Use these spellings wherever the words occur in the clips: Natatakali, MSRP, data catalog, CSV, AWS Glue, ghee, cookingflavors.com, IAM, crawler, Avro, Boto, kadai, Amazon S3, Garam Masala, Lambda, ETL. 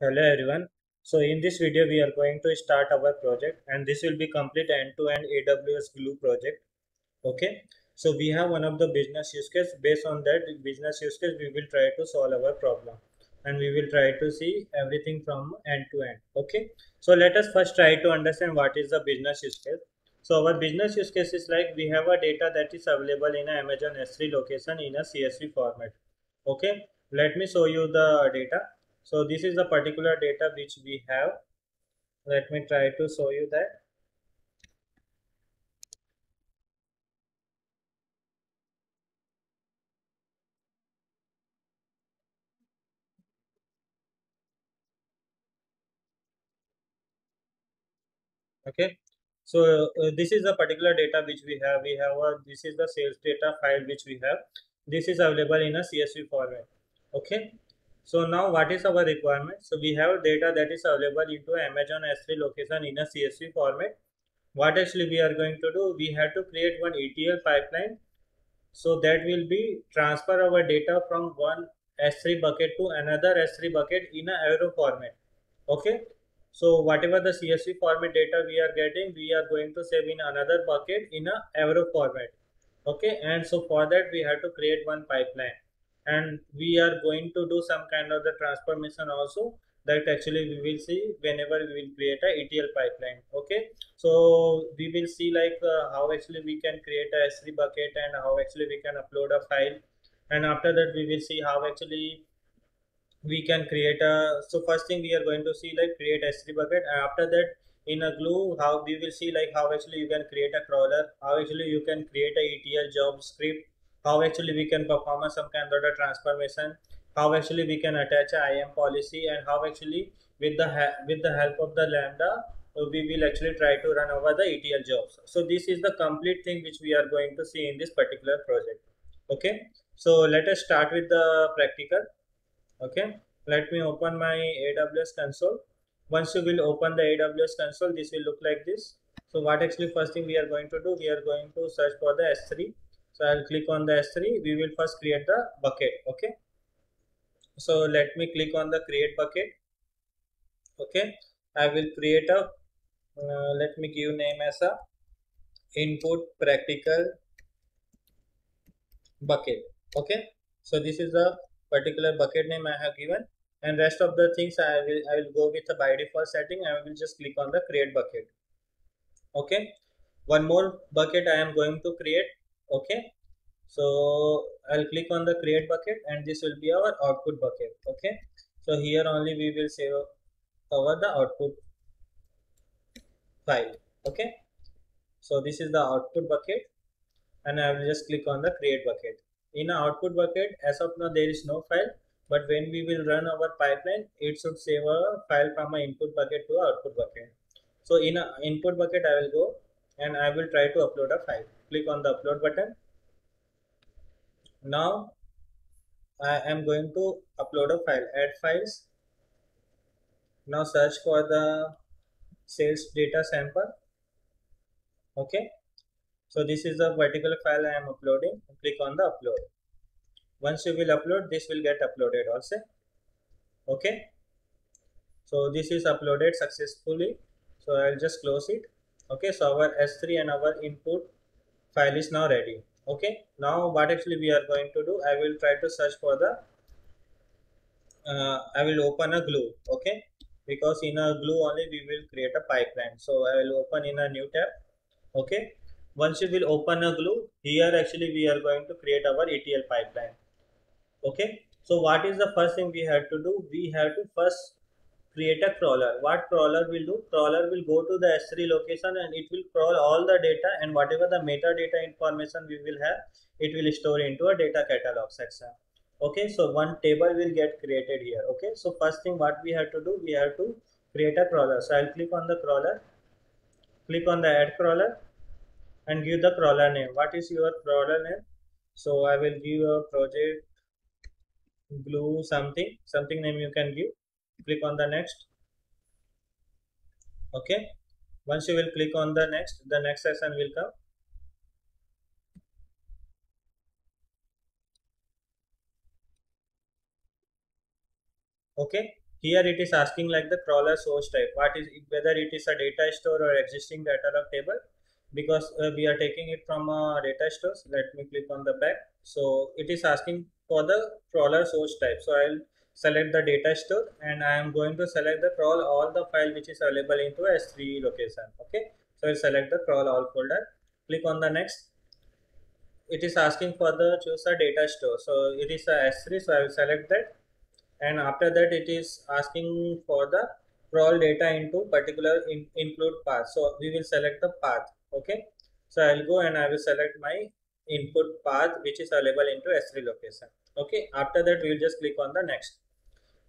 Hello everyone. So in this video we are going to start our project, and this will be complete end-to-end AWS Glue project. Okay, so we have one of the business use case. Based on that business use case we will try to solve our problem, and we will try to see everything from end to end. Okay, so let us first try to understand what is the business use case. So our business use case is like we have a data that is available in an Amazon S3 location in a CSV format. Okay, let me show you the data. So this is the particular data which we have. Let me try to show you that. Okay. So this is the particular data which we have. This is the sales data file which we have. This is available in a CSV format. Okay. So now what is our requirement? So we have data that is available into Amazon S3 location in a CSV format. What actually we are going to do? We have to create one ETL pipeline. So that will be transfer our data from one S3 bucket to another S3 bucket in a Avro format. Okay. So whatever the CSV format data we are getting, we are going to save in another bucket in a Avro format. Okay, and so for that we have to create one pipeline, and we are going to do some kind of the transformation also, that actually we will see whenever we will create a ETL pipeline. Okay, so we will see like how actually we can create a S3 bucket and how actually we can upload a file, and after that we will see how actually we can create a. So first thing we are going to see like create S3 bucket, and after that in a Glue how we will see like how actually you can create a crawler, how actually you can create a ETL job script, how actually we can perform a some kind of a transformation, how actually we can attach a IAM policy, and how actually with the help of the Lambda we will actually try to run over the ETL jobs. So this is the complete thing which we are going to see in this particular project. Okay, so let us start with the practical. Okay, let me open my AWS console. Once you will open the AWS console, this will look like this. So what actually first thing we are going to do, we are going to search for the S3. So I'll click on the S3. We will first create the bucket. Okay, so let me click on the create bucket. Okay, I will create a let me give name as a input practical bucket. Okay, so this is the particular bucket name I have given, and rest of the things I will go with the by default setting. I will just click on the create bucket. Okay, one more bucket I am going to create. Okay, so I'll click on the create bucket, and this will be our output bucket. Okay, so here only we will save over the output file. Okay, so this is the output bucket, and I will just click on the create bucket. In our output bucket as of now there is no file, but when we will run our pipeline it should save a file from my input bucket to output bucket. So in a input bucket I will go and I will try to upload a file. Click on the upload button. Now I am going to upload a file. Add files. Now search for the sales data sample. Okay, so this is the particular file I am uploading. Click on the upload. Once you will upload, this will get uploaded also. Okay, so this is uploaded successfully. So I'll just close it. Okay, so our S3 and our input file is now ready. Okay, now what actually we are going to do, I will try to search for the I will open a Glue. Okay, because in a Glue only we will create a pipeline. So I will open in a new tab. Okay, once you will open a Glue, here actually we are going to create our ETL pipeline. Okay, so what is the first thing we have to do? We have to first create a crawler. What crawler will do? Crawler will go to the S3 location and it will crawl all the data, and whatever the metadata information we will have it will store into a data catalog section. Okay, so one table will get created here. Okay, so first thing what we have to do, we have to create a crawler. So I'll click on the crawler, click on the add crawler, and give the crawler name. What is your crawler name? So I will give a project Glue something name you can give. Click on the next. Okay, once you will click on the next session will come. Okay, Here it is asking like the crawler source type, what is it, whether it is a data store or existing data log table, because we are taking it from a data store. So let me click on the back. So it is asking for the crawler source type. So I'll select the data store and I am going to select the crawl all the file which is available into S3 location. Okay. So I'll select the crawl all folder. Click on the next. It is asking for the choose a data store. So it is a S3. So I will select that. And after that, it is asking for the crawl data into particular include path. So we will select the path. Okay, so I'll go and I will select my input path which is available into S3 location. Okay, after that we will just click on the next.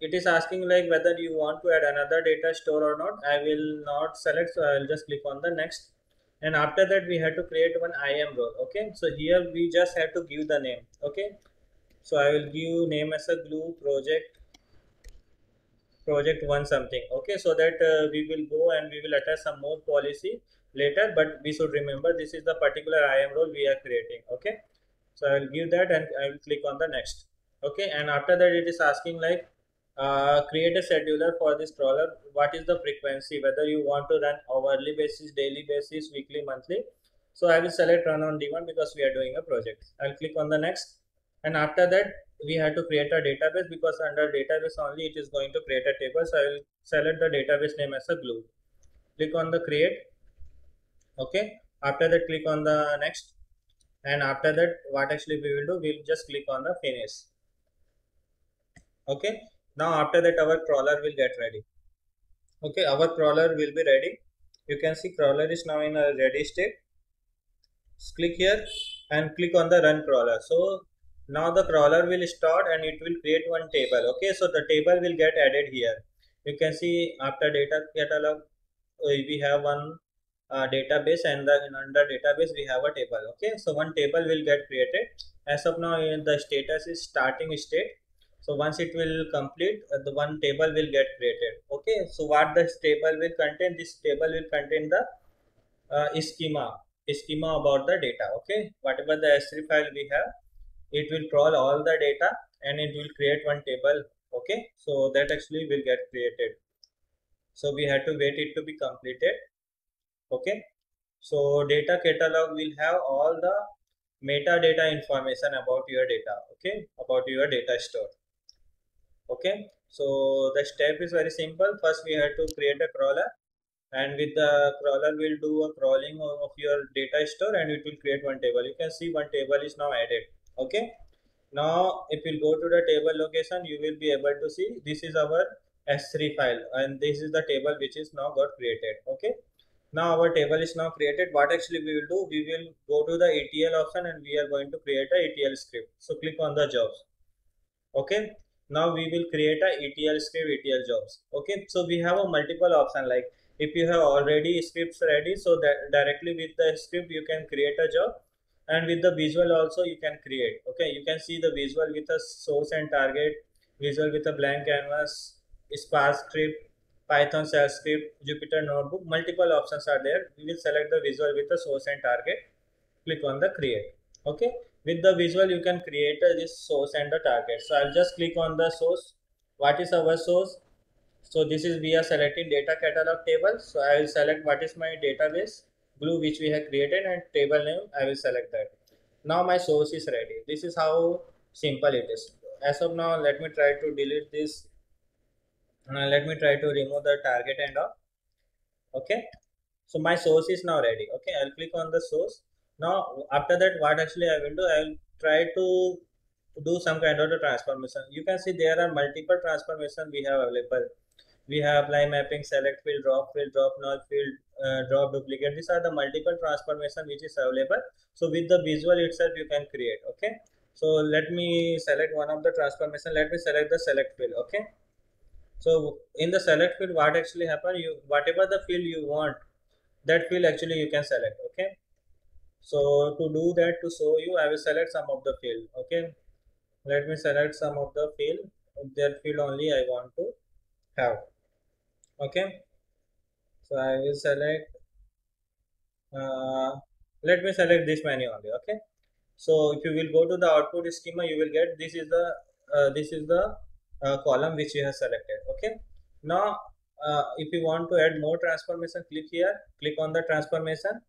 It is asking like whether you want to add another data store or not. I will not select, so I will just click on the next. And after that we have to create one IAM role. Okay, so here we just have to give the name. Okay, so I will give name as a glue project 1 something. Okay, so that we will go and we will attach some more policy later, but we should remember this is the particular IAM role we are creating. Okay, so I will give that and I will click on the next. Okay, and after that it is asking like create a scheduler for this crawler. What is the frequency, whether you want to run hourly basis, daily basis, weekly, monthly. So I will select run on demand because we are doing a project. I'll click on the next. And after that we have to create a database, because under database only it is going to create a table. So I will select the database name as a glue. Click on the create. Okay, after that click on the next. And after that what actually we will do, we'll just click on the finish. Okay, now after that our crawler will get ready. Okay, our crawler will be ready. You can see crawler is now in a ready state. Just click here and click on the run crawler. So now the crawler will start and it will create one table. Okay, so the table will get added here. You can see after data catalog we have one database, and under database we have a table. Okay, so one table will get created. As of now the status is starting state. So once it will complete, the one table will get created. Okay, so what this table will contain? This table will contain the schema about the data. Okay, whatever the S3 file we have, it will crawl all the data and it will create one table. Okay, so that actually will get created. So we have to wait it to be completed. Okay, so data catalog will have all the metadata information about your data. Okay, about your data store. Okay, so the step is very simple. First we have to create a crawler, and with the crawler we'll do a crawling of your data store and it will create one table. You can see one table is now added. Okay, now if you go to the table location, you will be able to see this is our S3 file and this is the table which is now got created. Okay, now our table is now created. What actually we will do, we will go to the ETL option and we are going to create a ETL script. So click on the jobs. Okay, now we will create a ETL script, ETL jobs. Okay, so we have a multiple option, like if you have already scripts ready, so that directly with the script you can create a job, and with the visual also you can create. Okay, you can see the visual with a source and target, visual with a blank canvas, sparse script, Python shell script, Jupyter notebook. Multiple options are there. We will select the visual with the source and target. Click on the create. Okay, with the visual you can create this source and the target. So I'll just click on the source. What is our source? So this is, we are selecting data catalog table. So I will select what is my database glue which we have created, and table name I will select that. Now my source is ready. This is how simple it is. As of now, let me try to delete this. Now let me try to remove the target and all. Okay, so my source is now ready. Okay, I'll click on the source. Now after that what actually I will do, I'll try to do some kind of a transformation. You can see there are multiple transformations we have available. We have line mapping, select field, drop null field, drop duplicate. These are the multiple transformations which is available. So with the visual itself you can create. Okay, so let me select one of the transformation. Let me select the select field. Okay, so in the select field, what actually happen? You whatever the field you want, that field actually you can select. Okay, so to do that, to show you, I will select some of the field. Okay, let me select some of the field. That field only I want to have. Okay, so I will select. Let me select this menu only. Okay, so if you will go to the output schema, you will get this is the column which you have selected. Okay. Now, if you want to add more transformation, click here, click on the transformation.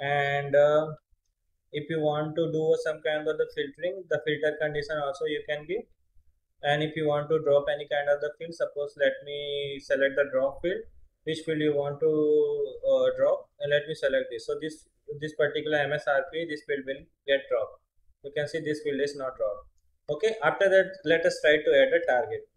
And if you want to do some kind of the filtering, the filter condition also you can give. And if you want to drop any kind of the field, suppose let me select the drop field, which field you want to drop, and let me select this. So this particular MSRP, this field will get dropped. You can see this field is not dropped. Okay, after that, let us try to add a target.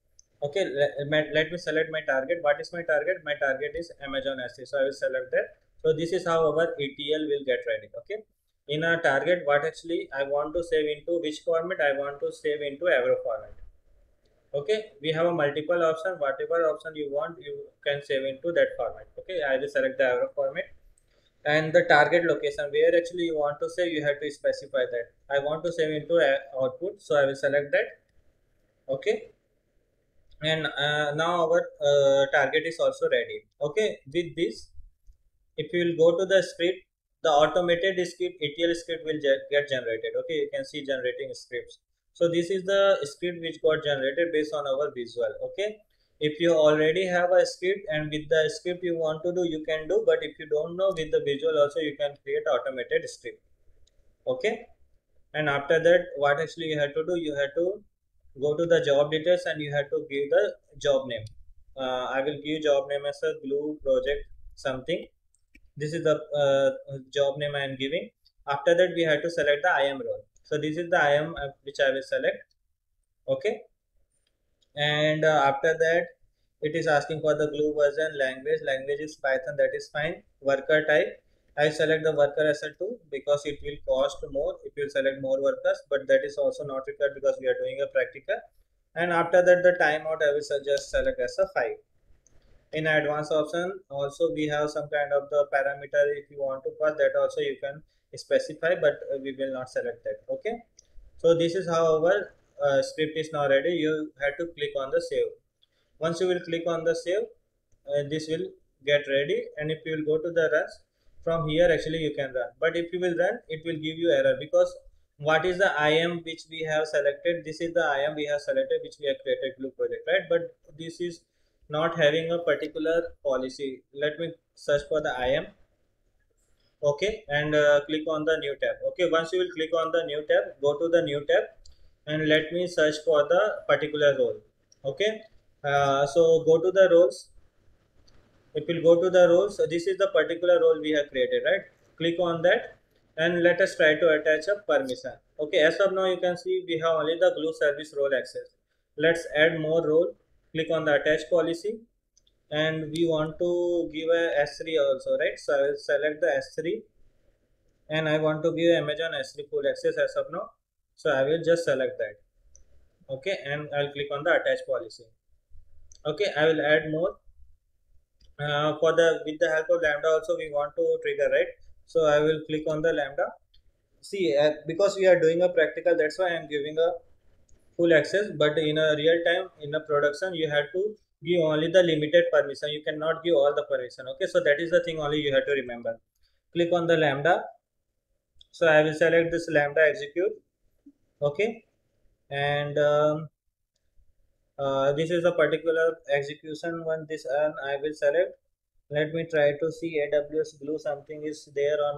Okay, let me select my target. What is my target? My target is Amazon S3. So I will select that. So this is how our ETL will get ready. Okay. In our target, what actually I want to save into which format? I want to save into Avro format. Okay, we have a multiple option. Whatever option you want, you can save into that format. Okay, I will select the Avro format. And the target location where actually you want to save, you have to specify that. I want to save into output, so I will select that. Okay. And now our target is also ready. Okay, with this, if you will go to the script, the automated script, ETL script will get generated. Okay, you can see generating scripts. So this is the script which got generated based on our visual. Okay, if you already have a script and with the script you want to do, you can do. But if you don't know, with the visual also you can create automated script. Okay, and after that, what actually you have to do, you have to go to the job details and you have to give the job name. I will give job name as a Glue project something. This is the job name I am giving. After that, we have to select the IAM role. So this is the IAM which I will select. Okay. And after that, it is asking for the Glue version, language is Python, that is fine. Worker type, I select the worker as a 2 because it will cost more if you select more workers, but that is also not required because we are doing a practical. And after that, the timeout I will suggest select as a 5. In advanced option also we have some kind of the parameter. If you want to pass that also you can specify, but we will not select that. Okay, so this is how our script is now ready. You have to click on the save. Once you will click on the save, this will get ready. And if you will go to the run, from here actually you can run, but if you will run, it will give you error because what is the IAM which we have selected? This is the IAM we have selected which we have created Glue project, right? But this is not having a particular policy. Let me search for the IAM. Okay, and click on the new tab. Okay, once you will click on the new tab, go to the new tab and let me search for the particular role. Okay, so go to the roles. It will go to the roles. So this is the particular role we have created, right? Click on that and let us try to attach a permission. Okay, as of now you can see we have only the Glue service role access. Let's add more role. Click on the attach policy and we want to give a S3 also, right? So I will select the S3 and I want to give Amazon S3 full access as of now. So I will just select that. Okay, and I'll click on the attach policy. Okay, I will add more. With the help of Lambda also we want to trigger, right? So I will click on the Lambda. See, because we are doing a practical, that's why I am giving a full access, but in a real time in a production you have to give only the limited permission. You cannot give all the permission. Okay, so that is the thing only you have to remember. Click on the Lambda. So I will select this Lambda execute. Okay, and this is a particular execution one. This and I will select. Let me try to see AWS Glue something is there or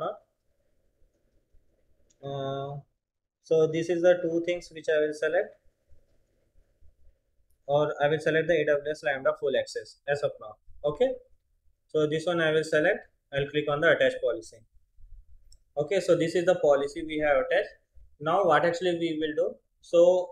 not. So this is the two things which I will select. Or I will select the AWS Lambda full access as of now. Okay, so this one I will select. I'll click on the attach policy. Okay, so this is the policy we have attached. Now what actually we will do, so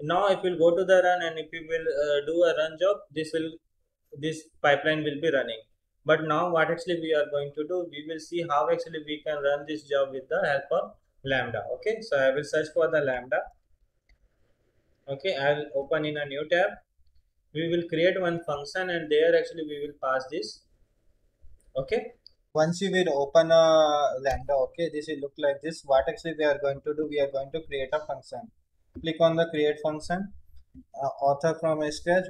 now if we'll go to the run and if you will do a run job, this pipeline will be running. But now what actually we are going to do, we will see how actually we can run this job with the help of Lambda. Okay, so I will search for the Lambda. Okay, I will open in a new tab. We will create one function and there actually we will pass this. Okay, once you will open a Lambda, okay, this will look like this. What actually we are going to do, we are going to create a function. Click on the create function, author from scratch,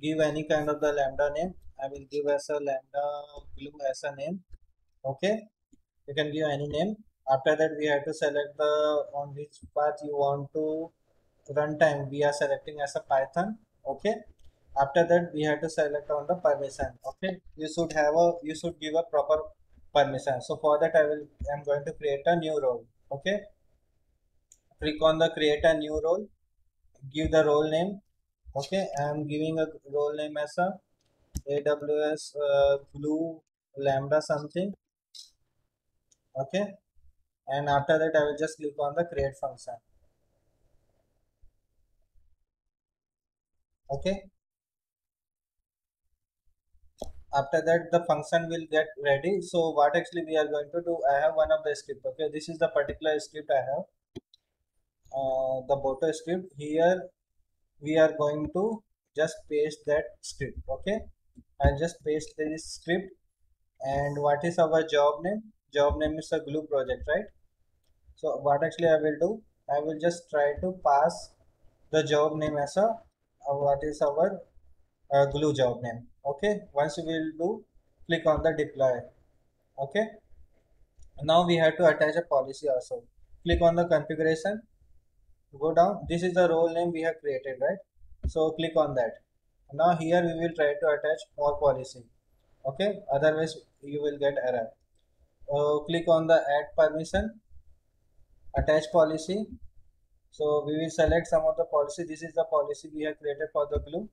give any kind of the Lambda name. I will give as a Lambda Glue as a name. Okay, you can give any name. After that, we have to select the on which path you want to runtime. We are selecting as a Python Okay, after that we have to select on the permission. Okay, you should give a proper permission. So for that I'm going to create a new role. Okay, click on the create a new role, give the role name. Okay, I'm giving a role name as a AWS Glue Lambda something. Okay, and after that I will just click on the create function. Okay, after that the function will get ready. So what actually we are going to do, I have one of the script. Okay, this is the particular script I have, the Boto script. Here we are going to just paste that script. Okay, I'll just paste this script. And what is our job name? Job name is a Glue project, right? So what actually I will do, I will just try to pass the job name as a what is our Glue job name. Okay, once we will do, click on the deploy. Okay, now we have to attach a policy also. Click on the configuration, go down. This is the role name we have created, right? So click on that. Now here we will try to attach more policy. Okay, otherwise you will get error. Click on the add permission, attach policy. So we will select some of the policy. This is the policy we have created for the Glue,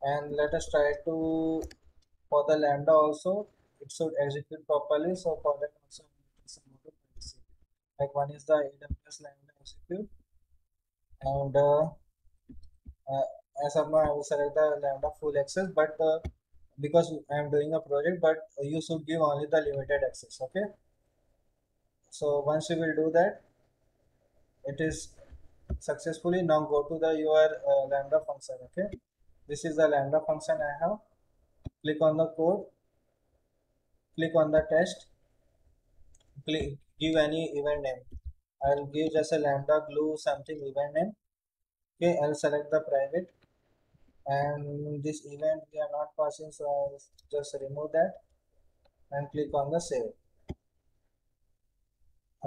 and let us try to for the Lambda also. It should execute properly. So for that also some other policy. Like one is the AWS Lambda execute, and as of now I will select the Lambda full access, but because I am doing a project, but you should give only the limited access. Okay, so once you will do that, it is successfully. Now go to the your Lambda function. Okay, this is the Lambda function I have. Click on the code, click on the test, click, give any event name. I will give just a Lambda Glue something event name. Okay, I will select the private, and this event we are not passing, so I will just remove that and click on the save.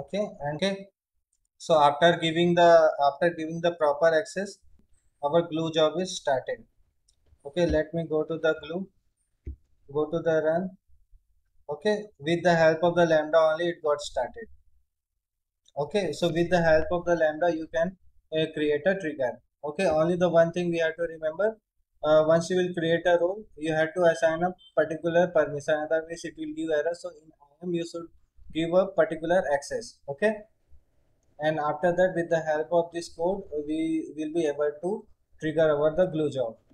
Okay, and okay, so after giving the proper access, our Glue job is started. Okay, let me go to the Glue, go to the run. Okay, with the help of the Lambda only it got started. Okay, so with the help of the Lambda you can create a trigger. Okay, only the one thing we have to remember, once you will create a role, you have to assign a particular permission, otherwise it will give error. So in IAM you should give a particular access. Okay, and after that with the help of this code we will be able to trigger over the Glue job.